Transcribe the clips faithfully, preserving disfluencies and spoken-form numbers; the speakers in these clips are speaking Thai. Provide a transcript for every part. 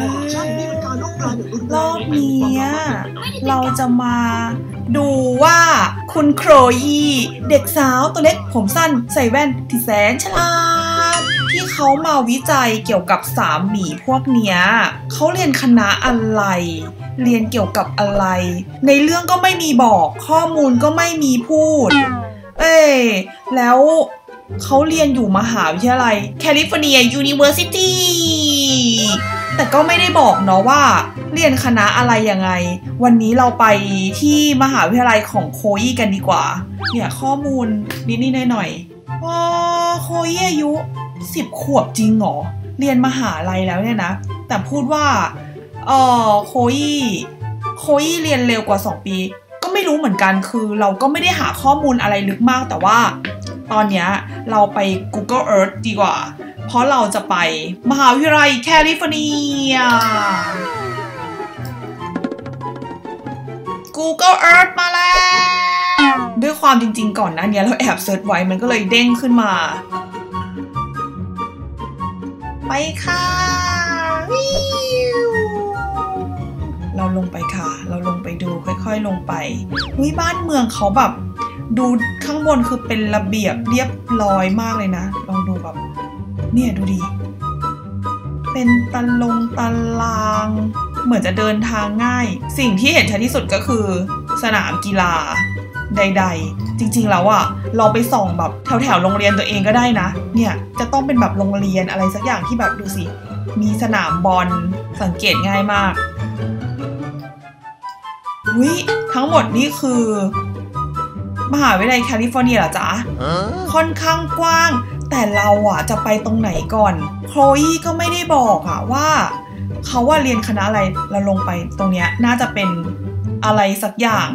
รอบนี้เราจะมาดูว่าคุณโครยีเด็กสาวตัวเล็กผมสั้นใส่แว่นที่แสนฉลาดที่เขามาวิจัยเกี่ยวกับสามหมีพวกเนี้ยเขาเรียนคณะอะไรเรียนเกี่ยวกับอะไรในเรื่องก็ไม่มีบอกข้อมูลก็ไม่มีพูดเอ้ยแล้วเขาเรียนอยู่มหาวิทยาลัยแคลิฟอร์เนียยูนิเวอร์ซิตี้แต่ก็ไม่ได้บอกเนาะว่าเรียนคณะอะไรยังไงวันนี้เราไปที่มหาวิทยาลัยของโคยี่กันดีกว่าเนี่ยข้อมูลนิดนิดหน่อยๆอ๋อโคยี่อายุสิบขวบจริงเหรอเรียนมหาลัยแล้วเนี่ยนะแต่พูดว่าอ๋อโคยี่โคยี่เรียนเร็วกว่าสองปีก็ไม่รู้เหมือนกันคือเราก็ไม่ได้หาข้อมูลอะไรลึกมากแต่ว่าตอนนี้เราไป Google Earth ดีกว่าเพราะเราจะไปมหาวิทยาลัยแคลิฟอร์เนีย Google Earth มาแล้วด้วยความจริงๆก่อนนะเนี่ยเราแอบเซิร์ชไว้มันก็เลยเด้งขึ้นมาไปค่ะเราลงไปค่ะเราลงไปดูค่อยๆลงไปเฮ้ยบ้านเมืองเขาแบบดูข้างบนคือเป็นระเบียบเรียบร้อยมากเลยนะลองดูแบบเนี่ยดูดีเป็นตะลงตารางเหมือนจะเดินทางง่ายสิ่งที่เห็นชัดที่สุดก็คือสนามกีฬาใดๆจริงๆแล้วอะเราไปส่องแบบแถวๆโรงเรียนตัวเองก็ได้นะเนี่ยจะต้องเป็นแบบโรงเรียนอะไรสักอย่างที่แบบดูสิมีสนามบอลสังเกตง่ายมากวิทั้งหมดนี่คือมหาวิทยาลัยแคลิฟอร์เนียเหรอจ๊ะ huh? ค่อนข้างกว้างแต่เราอะจะไปตรงไหนก่อนโคลอี้ก็ไม่ได้บอกอะว่าเขาว่าเรียนคณะอะไรเราลงไปตรงเนี้ยน่าจะเป็นอะไรสักอย่าง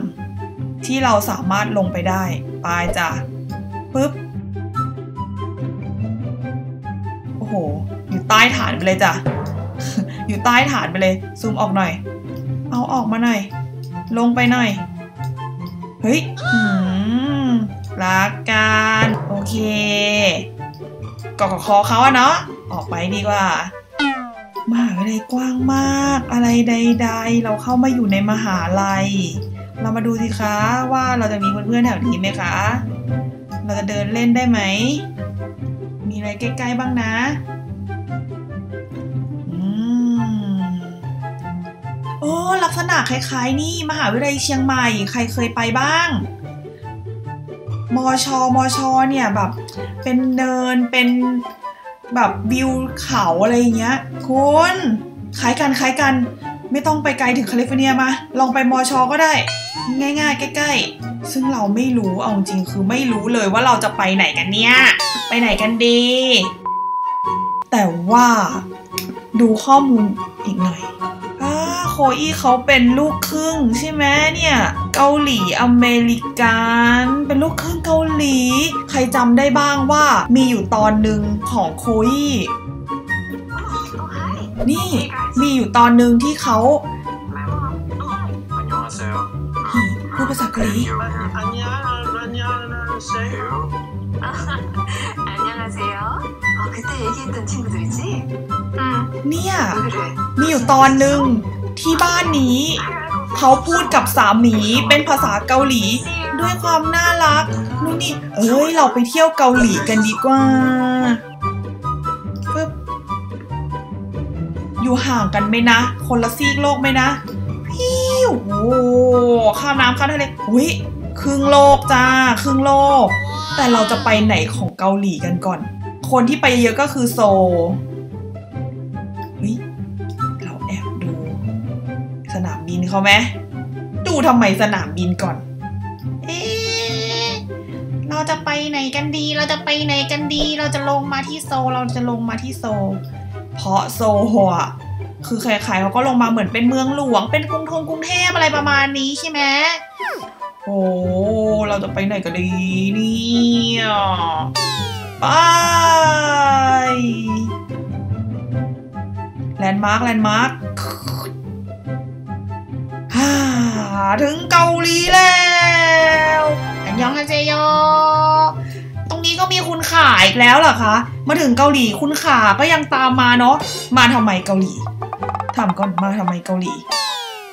ที่เราสามารถลงไปได้ไปจ้ะปึ๊บโอ้โหอยู่ใต้ฐานไปเลยจ้ะ อยู่ใต้ฐานไปเลยซูมออกหน่อยเอาออกมาหน่อยลงไปหน่อยเฮ้ยรักกันโอเคกอดคอเขาอะเนาะออกไปดีกว่ามหาวิทยาลัยกว้างมากอะไรใดๆเราเข้ามาอยู่ในมหาลัยเรามาดูสิคะว่าเราจะมีเพื่อนๆแถวนี้ไหมคะเราจะเดินเล่นได้ไหมมีอะไรใกล้ๆบ้างนะโอ้ลักษณะคล้ายๆนี่มหาวิทยาลัยเชียงใหม่ใครเคยไปบ้างมช.มช.เนี่ยแบบเป็นเนินเป็นแบบวิวเขาอะไรอย่างเงี้ยคุณคล้ายกันคล้ายกันไม่ต้องไปไกลถึงแคลิฟอร์เนียมาลองไปมช.ก็ได้ง่ายๆใกล้ๆซึ่งเราไม่รู้เอาจริงคือไม่รู้เลยว่าเราจะไปไหนกันเนี่ยไปไหนกันดีแต่ว่าดูข้อมูลอีกหน่อยโคอี้เขาเป็นลูกครึ่งใช่ไหมเนี่ยเกาหลีอเมริกันเป็นลูกครึ่งเกาหลีใครจำได้บ้างว่ามีอยู่ตอนหนึ่งของโคอี้นี่มีอยู่ตอนหนึ่งที่เขาพูดภาษาเกาหลีเนี่ยมีอยู่ตอนหนึ่งที่บ้านนี้เขาพูดกับสามีเป็นภาษาเกาหลีด้วยความน่ารักนู่นนี่เอ้ยเราไปเที่ยวเกาหลีกันดีกว่าปึ๊บอยู่ห่างกันไหมนะคนละซีกโลกไหมนะพี่โอ้โหข้ามน้ำข้ามทะเลอุ้ยครึ่งโลกจ้าครึ่งโลกแต่เราจะไปไหนของเกาหลีกันก่อนคนที่ไปเยอะก็คือโซสนามบินเขาไหมดูทำไมสนามบินก่อนเอ๊ะเราจะไปไหนกันดีเราจะไปไหนกันดีเราจะลงมาที่โซเราจะลงมาที่โซเพราะโซหัวคือใครๆเขาก็ลงมาเหมือนเป็นเมืองหลวงเป็นกรุงธงกรุงเทพอะไรประมาณนี้ใช่ไหมโอ้เราจะไปไหนกันดีเนี่ยไปแลนด์มาร์คแลนด์มาร์คถึงเกาหลีแล้วอันยองฮาเซโยตรงนี้ก็ ก็มีคุณขาอีกแล้วเหรอคะมาถึงเกาหลีคุณขาก็ยังตามมาเนาะมาทำไมเกาหลีถามก่อนมาทำไมเกาหลี